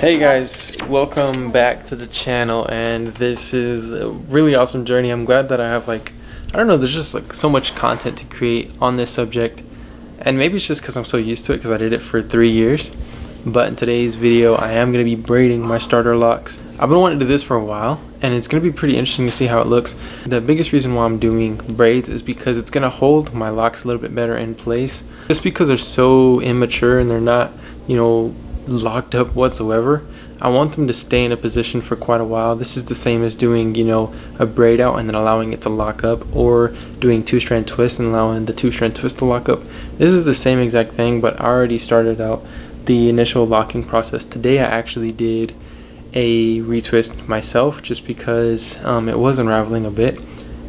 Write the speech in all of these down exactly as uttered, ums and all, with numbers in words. Hey guys, welcome back to the channel, and this is a really awesome journey. I'm glad that I have, like, I don't know, there's just like so much content to create on this subject, and maybe it's just because I'm so used to it because I did it for three years. But in today's video, I am going to be braiding my starter locks. I've been wanting to do this for a while, and it's going to be pretty interesting to see how it looks. The biggest reason why I'm doing braids is because it's going to hold my locks a little bit better in place. Just because they're so immature and they're not, you know, locked up whatsoever, I want them to stay in a position for quite a while. This is the same as doing, you know, a braid out and then allowing it to lock up, or doing two strand twists and allowing the two strand twist to lock up. This is the same exact thing, but I already started out the initial locking process today. I actually did a retwist myself just because um, it was unraveling a bit,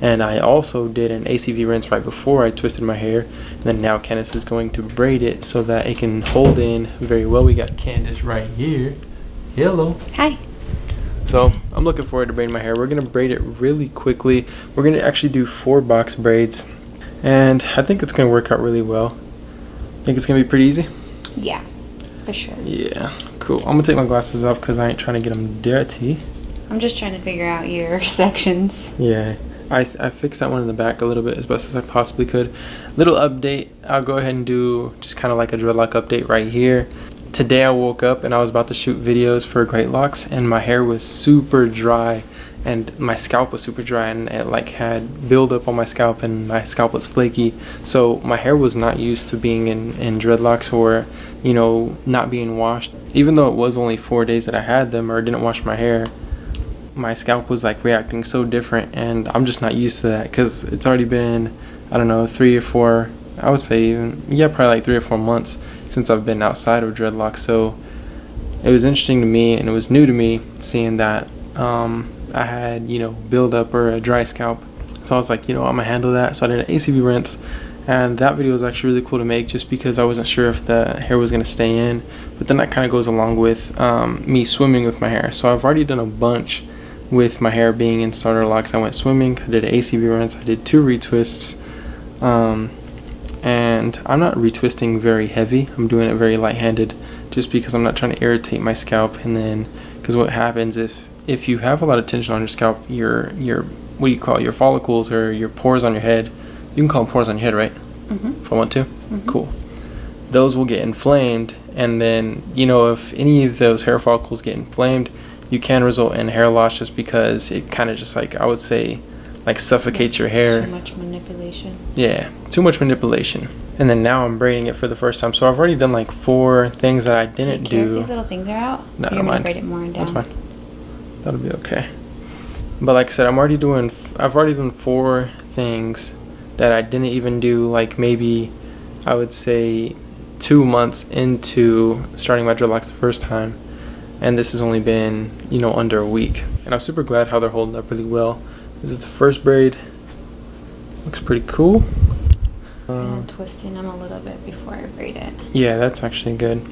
and I also did an A C V rinse right before I twisted my hair. And then now Candace is going to braid it so that it can hold in very well. We got Candace right here. Hello. Hi. So I'm looking forward to braiding my hair. We're going to braid it really quickly. We're going to actually do four box braids, and I think it's going to work out really well. Think it's going to be pretty easy? Yeah, for sure. Yeah, cool. I'm going to take my glasses off because I ain't trying to get them dirty. I'm just trying to figure out your sections. Yeah. I, I fixed that one in the back a little bit as best as I possibly could. Little update, I'll go ahead and do just kind of like a dreadlock update right here. Today I woke up and I was about to shoot videos for Great Locks, and my hair was super dry and my scalp was super dry, and it like had buildup on my scalp and my scalp was flaky. So my hair was not used to being in, in dreadlocks, or, you know, not being washed. Even though it was only four days that I had them or didn't wash my hair, my scalp was like reacting so different, and I'm just not used to that because it's already been, I don't know, three or four, I would say even, yeah, probably like three or four months since I've been outside of dreadlocks. So it was interesting to me, and it was new to me seeing that um, I had, you know, buildup or a dry scalp. So I was like, you know, I'm gonna handle that. So I did an A C V rinse, and that video was actually really cool to make just because I wasn't sure if the hair was gonna stay in, but then that kind of goes along with um, me swimming with my hair. So I've already done a bunch with my hair being in starter locks. I went swimming, I did an A C V rinse, I did two retwists, um, and I'm not retwisting very heavy. I'm doing it very light-handed just because I'm not trying to irritate my scalp. And then, because what happens if if you have a lot of tension on your scalp, your your what do you call it, your follicles or your pores on your head, you can call them pores on your head, right? Mm-hmm. If I want to, mm-hmm. Cool. Those will get inflamed, and then, you know, if any of those hair follicles get inflamed, you can result in hair loss just because it kind of just, like, I would say, like, suffocates your hair. Too much manipulation. Yeah, too much manipulation. And then now I'm braiding it for the first time. So I've already done like four things that I didn't do. Take care if these little things are out. No, I don't mind. Braid it more and down. That's fine. That'll be okay. But like I said, I'm already doing. F I've already done four things that I didn't even do. Like maybe, I would say, two months into starting my dreadlocks the first time. And this has only been, you know, under a week. And I'm super glad how they're holding up really well. This is the first braid. Looks pretty cool. Uh, I'm twisting them a little bit before I braid it. Yeah, that's actually good.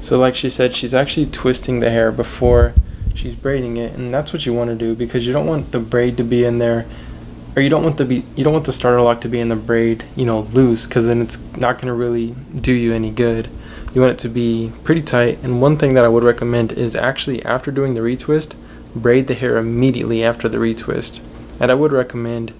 So like she said, she's actually twisting the hair before she's braiding it. And that's what you want to do, because you don't want the braid to be in there, or you don't want the be you don't want the starter lock to be in the braid, you know, loose, because then it's not going to really do you any good. You want it to be pretty tight. And one thing that I would recommend is actually, after doing the retwist, braid the hair immediately after the retwist. And I would recommend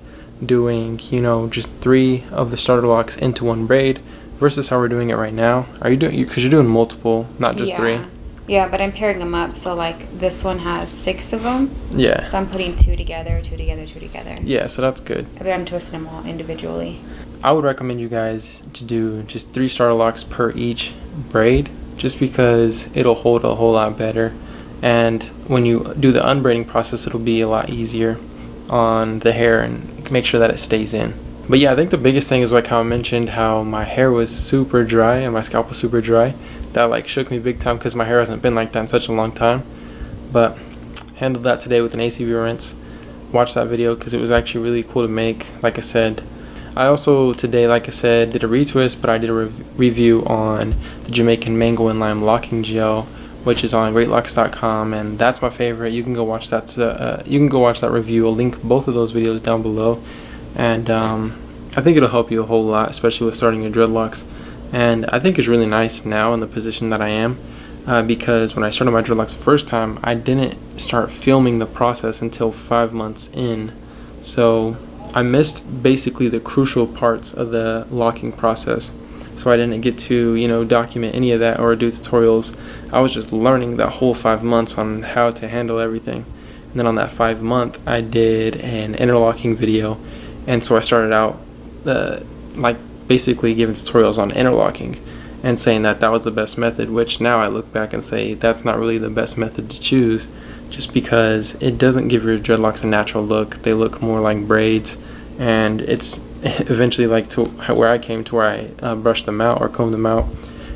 doing, you know, just three of the starter locks into one braid versus how we're doing it right now. Are you doing, because you're doing multiple, not just yeah. three? Yeah, but I'm pairing them up. So like this one has six of them. Yeah. So I'm putting two together, two together, two together. Yeah, so that's good. But I'm twisting them all individually. I would recommend you guys to do just three starter locks per each braid, just because it'll hold a whole lot better, and when you do the unbraiding process, it'll be a lot easier on the hair and make sure that it stays in. But yeah, I think the biggest thing is, like how I mentioned, how my hair was super dry and my scalp was super dry. That like shook me big time, because my hair hasn't been like that in such a long time. But handled that today with an A C V rinse. Watch that video because it was actually really cool to make, like I said. I also today, like I said, did a retwist, but I did a re review on the Jamaican mango and lime locking gel, which is on Great Locks dot com, and that's my favorite. You can go watch that. Uh, you can go watch that review. I'll link both of those videos down below, and um, I think it'll help you a whole lot, especially with starting your dreadlocks. And I think it's really nice now in the position that I am. uh, because when I started my dreadlocks the first time, I didn't start filming the process until five months in. So I missed basically the crucial parts of the locking process. So I didn't get to, you know, document any of that or do tutorials. I was just learning that whole five months on how to handle everything. And then on that five month, I did an interlocking video. And so I started out uh, like basically giving tutorials on interlocking and saying that that was the best method, which now I look back and say that's not really the best method to choose, just because it doesn't give your dreadlocks a natural look. They look more like braids, and it's eventually like to where I came to where I uh, brush them out or comb them out.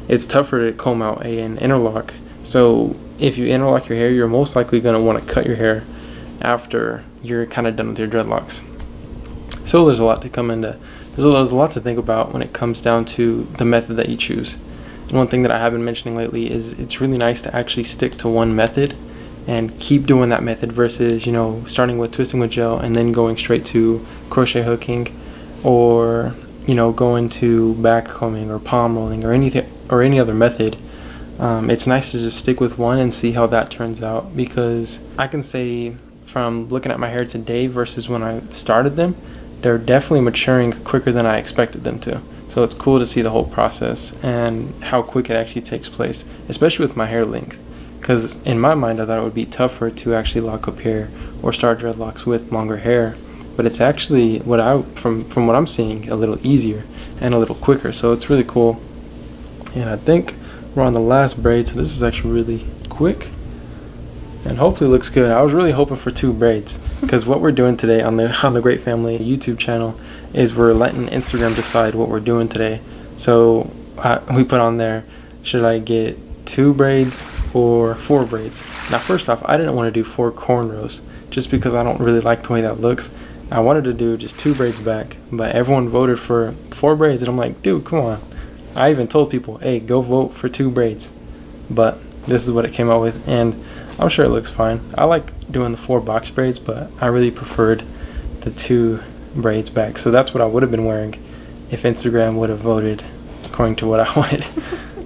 It's tougher to comb out an interlock. So if you interlock your hair, you're most likely going to want to cut your hair after you're kind of done with your dreadlocks. So there's a lot to come into, there's a, there's a lot to think about when it comes down to the method that you choose. And one thing that I have been mentioning lately is it's really nice to actually stick to one method and keep doing that method versus, you know, starting with twisting with gel and then going straight to crochet hooking, or, you know, going to back combing or palm rolling or anything or any other method. Um, it's nice to just stick with one and see how that turns out, because I can say from looking at my hair today versus when I started them, they're definitely maturing quicker than I expected them to. So it's cool to see the whole process and how quick it actually takes place, especially with my hair length. Because in my mind, I thought it would be tougher to actually lock up hair or start dreadlocks with longer hair. But it's actually, what I from, from what I'm seeing, a little easier and a little quicker. So it's really cool. And I think we're on the last braid, so this is actually really quick. And hopefully looks good. I was really hoping for two braids, because what we're doing today on the, on the Great Family YouTube channel is we're letting Instagram decide what we're doing today. So I, we put on there, should I get two braids or four braids? Now, first off, I didn't want to do four cornrows just because I don't really like the way that looks. I wanted to do just two braids back, but everyone voted for four braids, and I'm like, dude, come on. I even told people, hey, go vote for two braids. But this is what it came out with, and I'm sure it looks fine. I like doing the four box braids, but I really preferred the two braids back. So that's what I would have been wearing if Instagram would have voted according to what I wanted.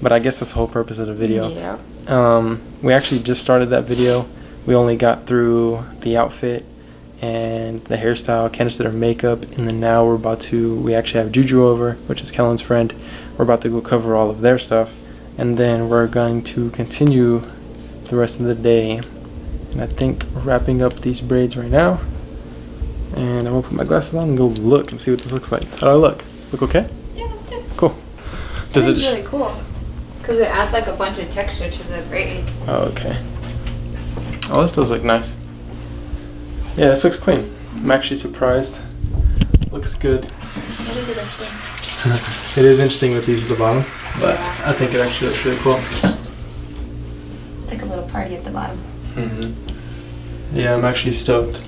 But I guess that's the whole purpose of the video. Yeah. Um, we actually just started that video. We only got through the outfit and the hairstyle. Candace did her makeup, and then now we're about to, we actually have Juju over, which is Kellen's friend. We're about to go cover all of their stuff, and then we're going to continue the rest of the day. And I think wrapping up these braids right now. And I'm gonna put my glasses on and go look and see what this looks like. How do I look? Look okay? Yeah, that's good. Cool. Does it just really cool? Because it adds like a bunch of texture to the braids. Oh, okay. Oh, this does look nice. Yeah, this looks clean. I'm actually surprised. Looks good. It is interesting. It is interesting with these at the bottom, but yeah. I think it actually looks really cool. It's like a little party at the bottom. Mm-hmm. Yeah, I'm actually stoked.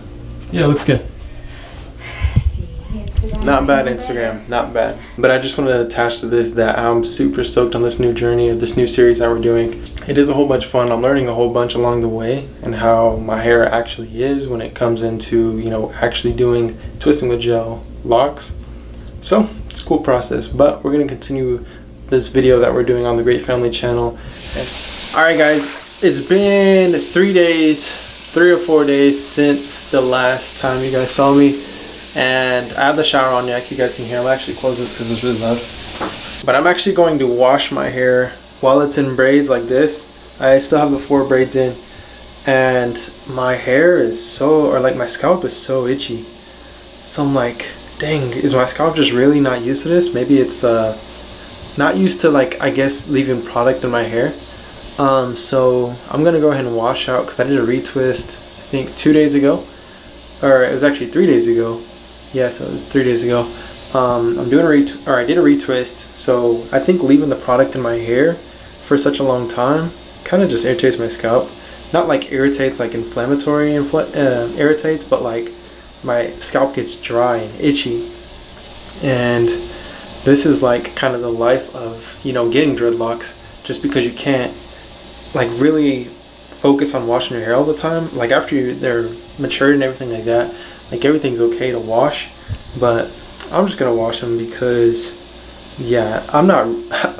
Yeah, it looks good. Not bad, Instagram, not bad. But I just wanted to attach to this that I'm super stoked on this new journey of this new series that we're doing. It is a whole bunch of fun. I'm learning a whole bunch along the way and how my hair actually is when it comes into, you know, actually doing twisting with gel locks. So it's a cool process, but we're going to continue this video that we're doing on the Great Family channel. All right, guys, it's been three days, three or four days since the last time you guys saw me. And I have the shower on, yeah, you guys can hear. I'll actually close this because it's really loud. But I'm actually going to wash my hair while it's in braids like this. I still have the four braids in. And my hair is so, or like my scalp is so itchy. So I'm like, dang, is my scalp just really not used to this? Maybe it's uh, not used to, like, I guess, leaving product in my hair. Um, so I'm going to go ahead and wash out because I did a retwist, I think, two days ago. Or it was actually three days ago. Yeah, so it was three days ago. Um, I'm doing a ret or I did a retwist, so I think leaving the product in my hair for such a long time kind of just irritates my scalp. Not like irritates, like inflammatory infl uh, irritates, but like my scalp gets dry and itchy. And this is like kind of the life of, you know, getting dreadlocks, just because you can't like really focus on washing your hair all the time. Like after you, they're matured and everything like that. Like everything's okay to wash, but I'm just gonna wash them because, yeah, I'm not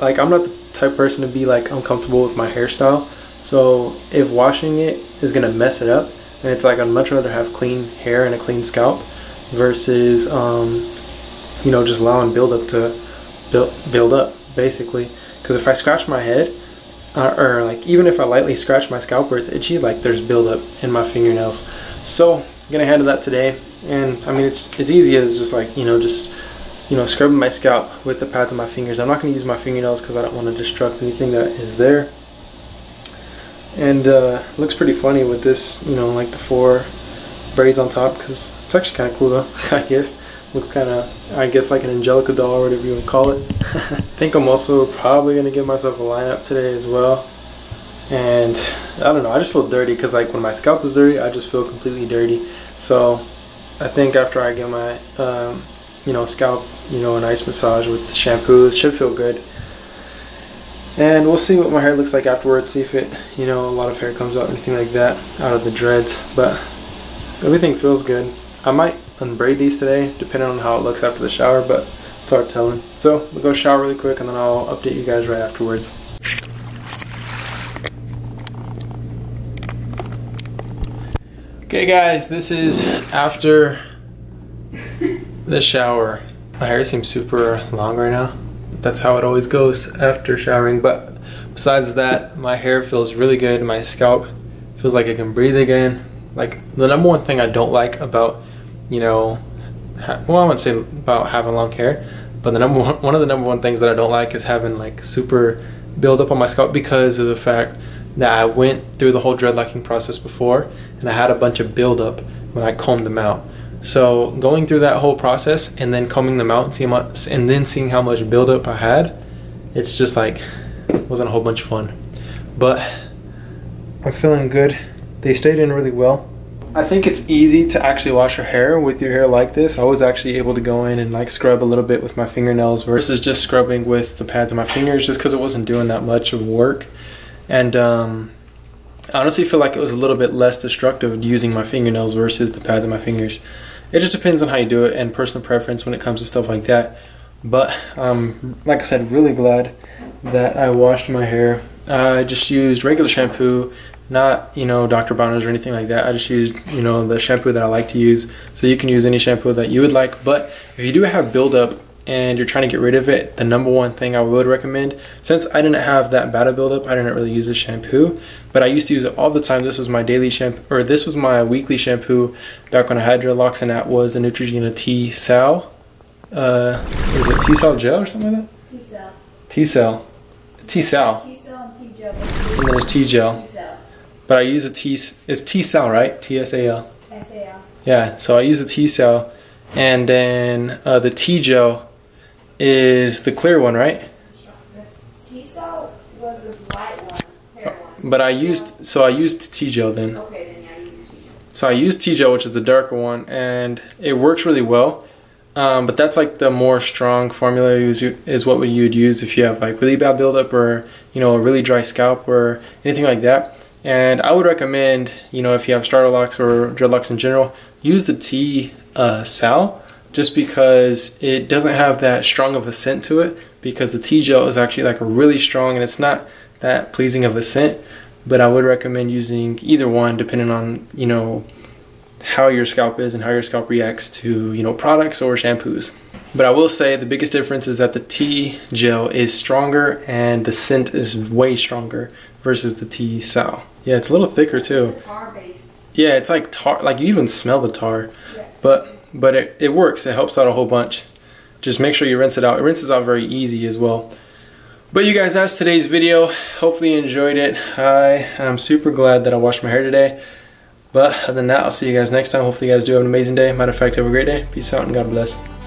like I'm not the type of person to be like uncomfortable with my hairstyle. So if washing it is going to mess it up, and it's like I'd much rather have clean hair and a clean scalp versus um, you know, just allowing buildup to build, build up basically. Because if I scratch my head, uh, or like even if I lightly scratch my scalp where it's itchy, like there's buildup in my fingernails. So I'm gonna handle that today. And I mean, it's it's easy as just like, you know, just you know scrubbing my scalp with the pads of my fingers. I'm not gonna use my fingernails because I don't want to destruct anything that is there. And uh, looks pretty funny with this, you know, like the four braids on top, because it's actually kind of cool though, I guess. Looks kind of, I guess, like an Angelica doll or whatever you would call it. I think I'm also probably going to give myself a lineup today as well. And I don't know, I just feel dirty because like when my scalp is dirty, I just feel completely dirty. So I think after I get my, um, you know, scalp, you know, a nice massage with the shampoo, it should feel good. And we'll see what my hair looks like afterwards, see if it, you know, a lot of hair comes out, anything like that, out of the dreads. But everything feels good. I might unbraid these today, depending on how it looks after the shower, but it's hard telling. So we'll go shower really quick, and then I'll update you guys right afterwards. Okay guys, this is after the shower. My hair seems super long right now. That's how it always goes after showering, but besides that, my hair feels really good. My scalp feels like it can breathe again. Like, the number one thing I don't like about, you know, well, I wouldn't say about having long hair, but the number one, one of the number one things that I don't like is having like super buildup on my scalp, because of the fact that I went through the whole dreadlocking process before and I had a bunch of buildup when I combed them out. So going through that whole process and then combing them out and seeing much, and then seeing how much buildup I had, it's just like, it wasn't a whole bunch of fun. But I'm feeling good. They stayed in really well. I think it's easy to actually wash your hair with your hair like this. I was actually able to go in and like scrub a little bit with my fingernails versus just scrubbing with the pads of my fingers, just because it wasn't doing that much of work. And um, I honestly feel like it was a little bit less destructive using my fingernails versus the pads of my fingers. It just depends on how you do it and personal preference when it comes to stuff like that. But um, like I said, really glad that I washed my hair. I just used regular shampoo. Not, you know, Doctor Bonner's or anything like that. I just used, you know, the shampoo that I like to use. So you can use any shampoo that you would like. But if you do have buildup and you're trying to get rid of it, the number one thing I would recommend, since I didn't have that bad of buildup, I didn't really use this shampoo, but I used to use it all the time. This was my daily shampoo, or this was my weekly shampoo back when I had dreadlocks, and that was the Neutrogena T-Sal. Uh, is it T-Sal gel or something like that? T-Sal. T-Sal. T-Sal. T-Sal and T-Gel. And there's T-Gel. But I use a T, it's T-Sal, right? T S A L. S A L. Yeah, so I use a T-Sal, and then uh, the T-Gel is the clear one, right? T-Sal was the white one, hair one. But I used, so I used T-Gel then. Okay, then yeah, I used T-Gel. So I used T-Gel, which is the darker one, and it works really well. Um, but that's like the more strong formula is what you would use if you have like really bad buildup, or, you know, a really dry scalp or anything like that. And I would recommend, you know, if you have starter locks or dreadlocks in general, use the T-Sal, just because it doesn't have that strong of a scent to it, because the T-Gel is actually like really strong and it's not that pleasing of a scent. But I would recommend using either one, depending on, you know, how your scalp is and how your scalp reacts to, you know, products or shampoos. But I will say the biggest difference is that the T-Gel is stronger and the scent is way stronger versus the T-Sal. Yeah, it's a little thicker too. Tar based. Yeah, it's like tar, like you even smell the tar. Yeah. But but it, it works, it helps out a whole bunch. Just make sure you rinse it out. It rinses out very easy as well. But you guys, that's today's video. Hopefully you enjoyed it. I am super glad that I washed my hair today. But other than that, I'll see you guys next time. Hopefully you guys do have an amazing day. Matter of fact, have a great day. Peace out and God bless.